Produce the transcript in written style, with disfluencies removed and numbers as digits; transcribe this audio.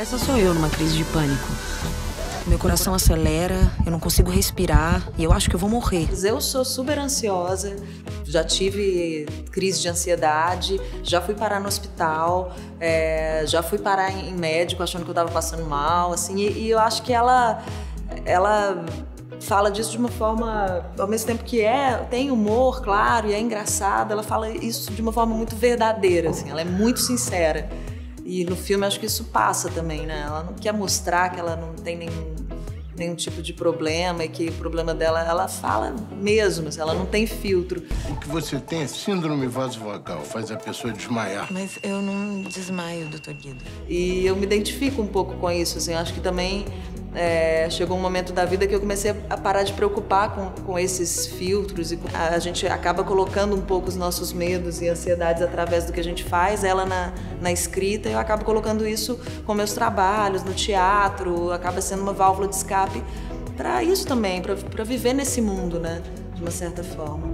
Essa sou eu numa crise de pânico. Meu coração acelera, eu não consigo respirar e eu acho que eu vou morrer. Eu sou super ansiosa, já tive crise de ansiedade, já fui parar no hospital, já fui parar em médico achando que eu tava passando mal, assim, e eu acho que ela fala disso de uma forma, ao mesmo tempo que tem humor, claro, e é engraçado, ela fala isso de uma forma muito verdadeira, assim, ela é muito sincera. E no filme acho que isso passa também, né? Ela não quer mostrar que ela não tem nenhum tipo de problema e que o problema dela, ela fala mesmo, ela não tem filtro. O que você tem é síndrome voso-vocal, faz a pessoa desmaiar. Mas eu não desmaio, doutor Guido. E eu me identifico um pouco com isso, assim, acho que também chegou um momento da vida que eu comecei a parar de preocupar com esses filtros. E a gente acaba colocando um pouco os nossos medos e ansiedades através do que a gente faz, ela na escrita, e eu acabo colocando isso com meus trabalhos, no teatro, acaba sendo uma válvula de escape para isso também, para viver nesse mundo, né, de uma certa forma.